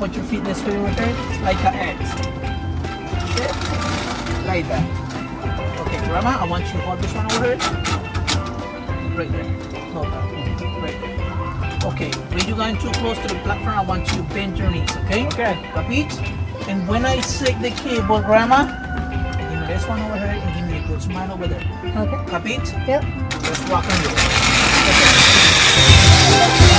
put your feet this way with her, like an X. Sit. Like that. Okay, Grandma, I want you to hold this one over her. Right there. No, right there. Okay, when you're going too close to the platform, I want you to bend your knees, okay? Okay. Capiche? And when I shake the cable, Grandma, give me this one over here and give me a good smile over there. Okay. Capiche? Yep. Let's walk on you. Okay.